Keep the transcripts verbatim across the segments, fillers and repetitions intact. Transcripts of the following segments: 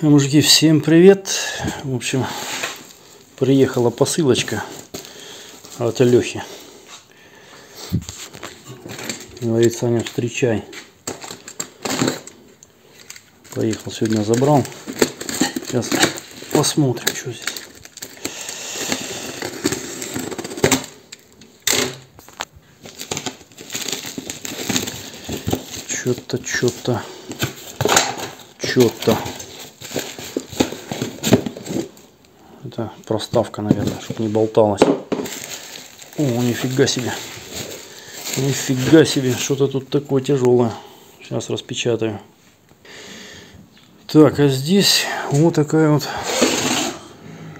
Мужики, всем привет! В общем, приехала посылочка от Алёхи. Говорит, Саня, встречай. Поехал сегодня, забрал. Сейчас посмотрим, что здесь. Что-то, что-то, что-то. Это проставка, наверное, чтобы не болталась. О, нифига себе. Нифига себе, что-то тут такое тяжелое. Сейчас распечатаю. Так, а здесь вот такая вот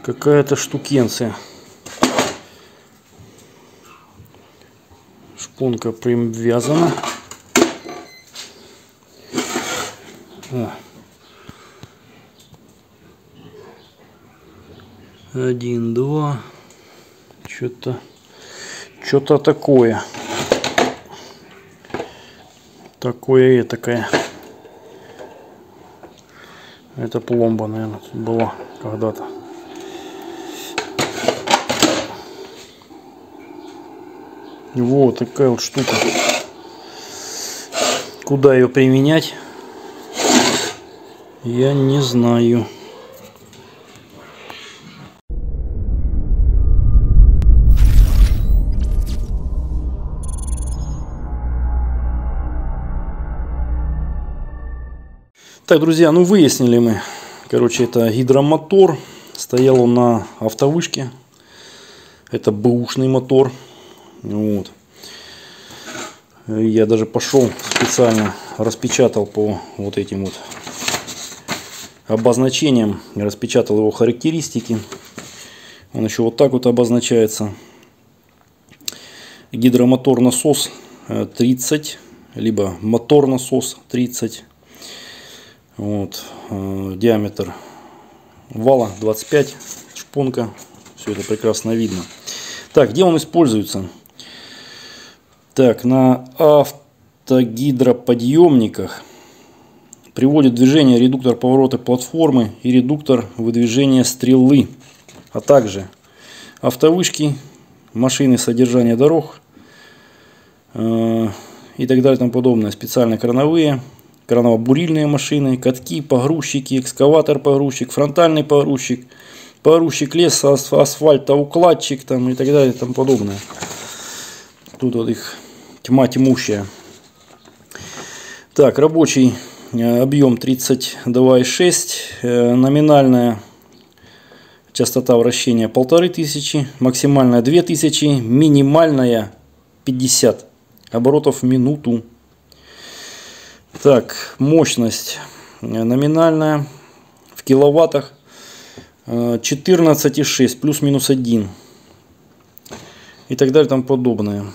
какая-то штукенция. Шпонка привязана. О. Один, два. Что-то что-то такое. Такое и такое. Это пломба, наверное, была когда-то. Вот такая вот штука. Куда ее применять? Я не знаю. Так, друзья, ну выяснили мы, короче, это гидромотор, стоял он на автовышке, это бэушный мотор, вот. Я даже пошел специально, распечатал по вот этим вот обозначениям, распечатал его характеристики, он еще вот так вот обозначается. Гидромотор-насос тридцать, либо мотор-насос тридцать. Вот, э, диаметр вала двадцать пять, шпонка, все это прекрасно видно. Так, где он используется? Так, на автогидроподъемниках приводит в движение редуктор поворота платформы и редуктор выдвижения стрелы, а также автовышки, машины содержания дорог э, и так далее и тому подобное, специально крановые. Краново-бурильные машины, катки, погрузчики, экскаватор-погрузчик, фронтальный погрузчик, погрузчик леса, асфальтоукладчик там и так далее и тому подобное. Тут вот их тьма тьмущая. Так, рабочий объем тридцать два и шесть, номинальная частота вращения полторы тысячи, максимальная две тысячи, минимальная пятьдесят оборотов в минуту. Так, мощность номинальная в киловаттах четырнадцать и шесть, плюс-минус один и так далее, там подобное.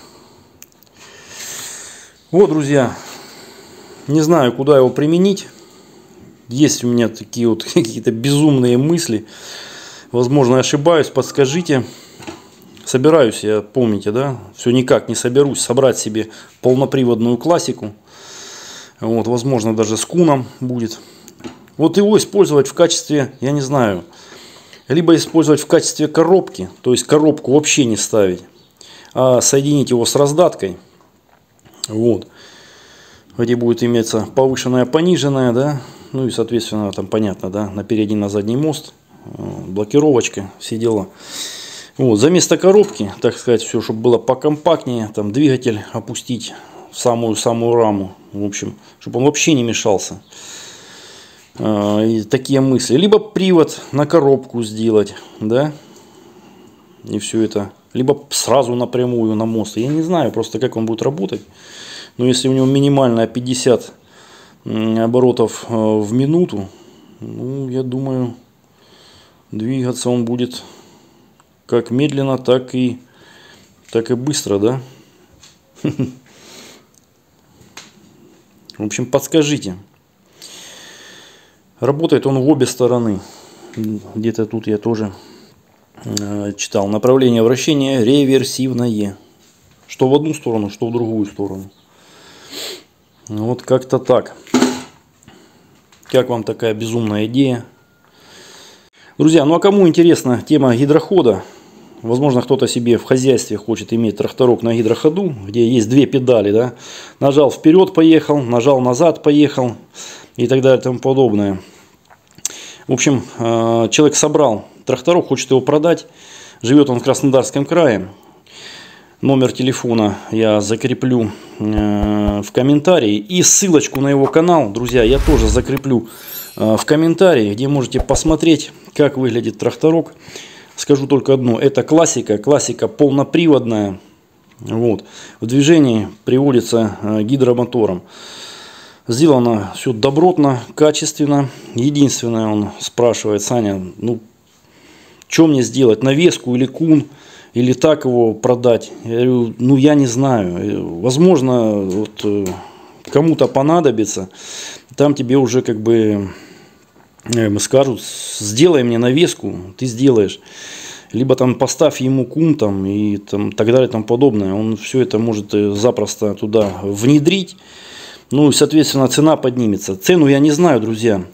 Вот, друзья, не знаю, куда его применить. Есть у меня такие вот какие-то безумные мысли. Возможно, ошибаюсь, подскажите. Собираюсь я, помните, да? Все никак не соберусь собрать себе полноприводную классику. Вот, возможно, даже с куном будет. Вот его использовать в качестве, я не знаю, либо использовать в качестве коробки, то есть коробку вообще не ставить, а соединить его с раздаткой. Вот. Где будет иметься повышенная, пониженная, да, ну и, соответственно, там понятно, да, на передний, на задний мост, блокировочка, все дела. Вот, за место коробки, так сказать, все, чтобы было покомпактнее, там двигатель опустить в самую-самую раму, в общем, чтобы он вообще не мешался. И такие мысли. Либо привод на коробку сделать, да, и все это. Либо сразу напрямую на мост. Я не знаю просто, как он будет работать. Но если у него минимально пятьдесят оборотов в минуту, ну, я думаю, двигаться он будет как медленно, так и, так и быстро, да. В общем, подскажите. Работает он в обе стороны. Где-то тут я тоже э, читал. Направление вращения реверсивное. Что в одну сторону, что в другую сторону. Вот как-то так. Как вам такая безумная идея? Друзья, ну а кому интересна тема гидрохода? Возможно, кто-то себе в хозяйстве хочет иметь тракторок на гидроходу, где есть две педали, да? Нажал вперед, поехал, нажал назад, поехал и так далее и тому подобное. В общем, человек собрал тракторок, хочет его продать. Живет он в Краснодарском крае. Номер телефона я закреплю в комментарии. И ссылочку на его канал, друзья, я тоже закреплю в комментарии, где можете посмотреть, как выглядит тракторок. Скажу только одно, это классика, классика полноприводная. Вот. В движении приводится гидромотором. Сделано все добротно, качественно. Единственное, он спрашивает: Саня, ну, что мне сделать, навеску или кун, или так его продать? Я говорю, ну, я не знаю. Возможно, вот, кому-то понадобится. Там тебе уже как бы... скажут, сделай мне навеску, ты сделаешь. Либо там поставь ему кун там, и там, так далее и тому подобное. Он все это может запросто туда внедрить. Ну и соответственно цена поднимется. Цену я не знаю, друзья.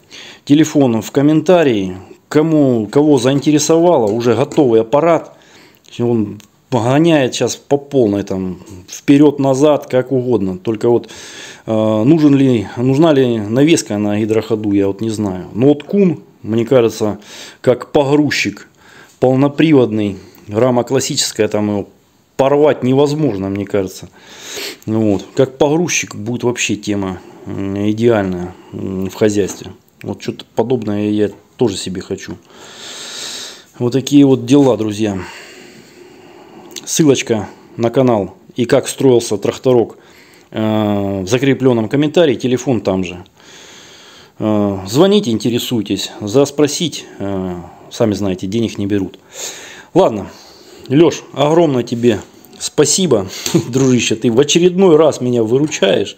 Телефон в комментарии. Кому, кого заинтересовало, уже готовый аппарат. Он гоняет сейчас по полной, там вперед-назад, как угодно. Только вот э, нужен ли, нужна ли навеска на гидроходу, я вот не знаю. Но вот кун, мне кажется, как погрузчик полноприводный, рама классическая, там его порвать невозможно, мне кажется. Вот. Как погрузчик будет вообще тема идеальная в хозяйстве. Вот что-то подобное я тоже себе хочу. Вот такие вот дела, друзья. Ссылочка на канал и как строился тракторок в закрепленном комментарии, телефон там же. Звоните, интересуйтесь, за спросить, сами знаете, денег не берут. Ладно, Леш, огромное тебе спасибо, дружище, ты в очередной раз меня выручаешь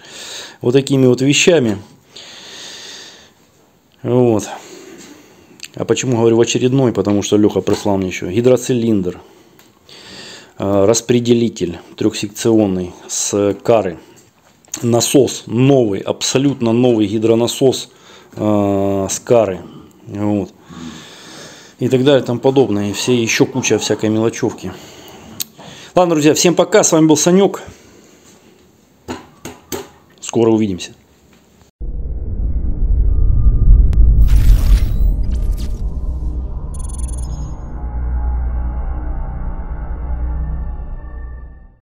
вот такими вот вещами. Вот. А почему говорю в очередной? Потому что Леха прислал мне еще гидроцилиндр. Распределитель трехсекционный с кары, насос новый, абсолютно новый гидронасос э, с кары, вот. И так далее, там подобное, и все еще куча всякой мелочевки. Ладно, друзья, всем пока, с вами был Санек, скоро увидимся.